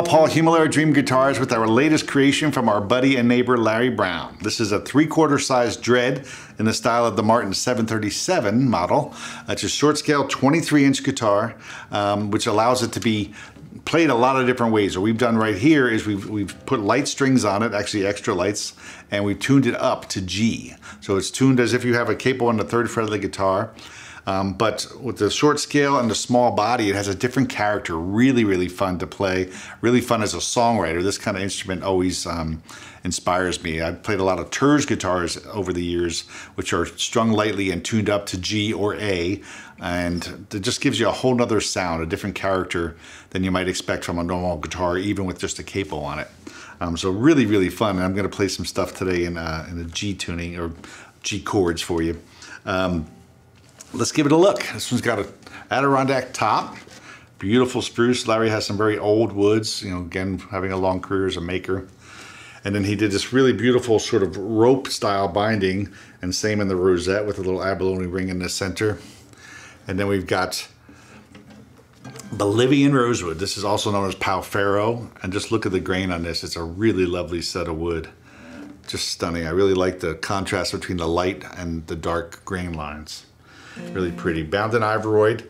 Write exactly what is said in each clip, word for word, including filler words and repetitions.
Hola, Paul Heumiller at Dream Guitars with our latest creation from our buddy and neighbor Larry Brown. This is a three-quarter size dread in the style of the Martin seven thirty-seven model. It's a short scale twenty-three inch guitar, um, which allows it to be played a lot of different ways. What we've done right here is we've, we've put light strings on it, actually extra lights, and we've tuned it up to G. So it's tuned as if you have a capo on the third fret of the guitar. Um, but with the short scale and the small body, it has a different character. Really, really fun to play. Really fun as a songwriter. This kind of instrument always um, inspires me. I've played a lot of Terz guitars over the years, which are strung lightly and tuned up to G or A. And it just gives you a whole nother sound, a different character than you might expect from a normal guitar, even with just a capo on it. Um, so really, really fun. And I'm going to play some stuff today in, uh, in the G tuning or G chords for you. Um, Let's give it a look. This one's got an Adirondack top, beautiful spruce. Larry has some very old woods, you know, again, having a long career as a maker. And then he did this really beautiful sort of rope style binding, and same in the rosette with a little abalone ring in the center. And then we've got Bolivian rosewood. This is also known as pau ferro. And just look at the grain on this. It's a really lovely set of wood. Just stunning. I really like the contrast between the light and the dark grain lines. Really pretty. Bound in Ivoroid,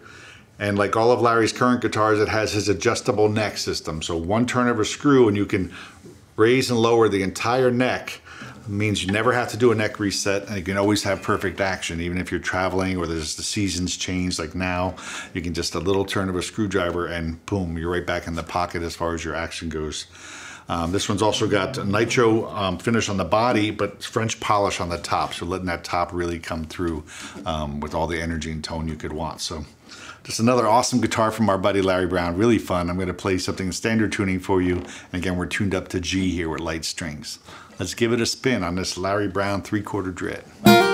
and like all of Larry's current guitars, it has his adjustable neck system. So one turn of a screw and you can raise and lower the entire neck. It means you never have to do a neck reset, and you can always have perfect action. Even if you're traveling or there's the seasons change like now, you can just a little turn of a screwdriver and boom, you're right back in the pocket as far as your action goes. Um, this one's also got a nitro um, finish on the body, but French polish on the top. So letting that top really come through um, with all the energy and tone you could want. So just another awesome guitar from our buddy Larry Brown. Really fun. I'm going to play something in standard tuning for you. And again, we're tuned up to G here with light strings. Let's give it a spin on this Larry Brown three-quarter dread.